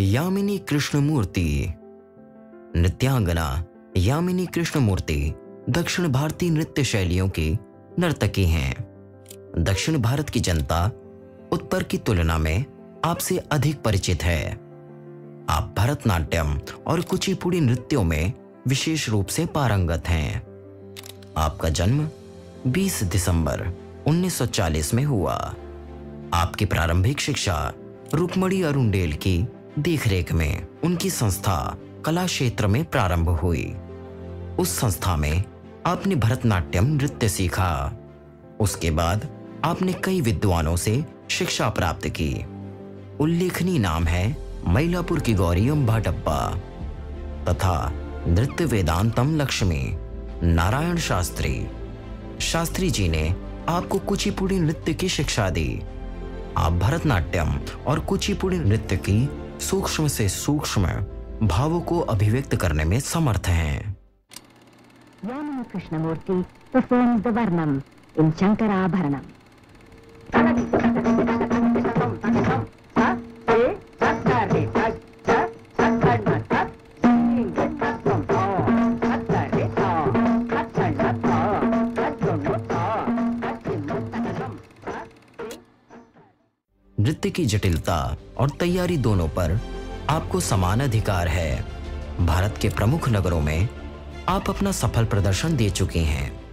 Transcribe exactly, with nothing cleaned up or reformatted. यामिनी कृष्णमूर्ति। नृत्यांगना यामिनी कृष्णमूर्ति दक्षिण भारतीय नृत्य शैलियों की नर्तकी हैं। दक्षिण भारत की जनता उत्तर की तुलना में आपसे अधिक परिचित है। आप भरतनाट्यम और कुचिपुड़ी नृत्यों में विशेष रूप से पारंगत हैं। आपका जन्म बीस दिसंबर उन्नीस सौ चालीस में हुआ। आपकी प्रारंभिक शिक्षा रुकमणी अरुणेल की देखरेख में उनकी संस्था कला क्षेत्र में प्रारंभ हुई। उस संस्था में आपने भरतनाट्यम नृत्य सीखा। उसके बाद आपने कई विद्वानों से शिक्षा प्राप्त की। उल्लेखनीय नाम है मईलापुर की गौरीम भटप्पा तथा नृत्य वेदांतम लक्ष्मी नारायण शास्त्री। शास्त्री जी ने आपको कुचिपुड़ी नृत्य की शिक्षा दी। आप भरतनाट्यम और कुचिपुड़ी नृत्य की सूक्ष्म से सूक्ष्म भावों को अभिव्यक्त करने में समर्थ हैं। Yamini Krishnamurthy performed the वर्णम in Shankar आभरणम। नृत्य की जटिलता और तैयारी दोनों पर आपको समान अधिकार है। भारत के प्रमुख नगरों में आप अपना सफल प्रदर्शन दे चुकी हैं।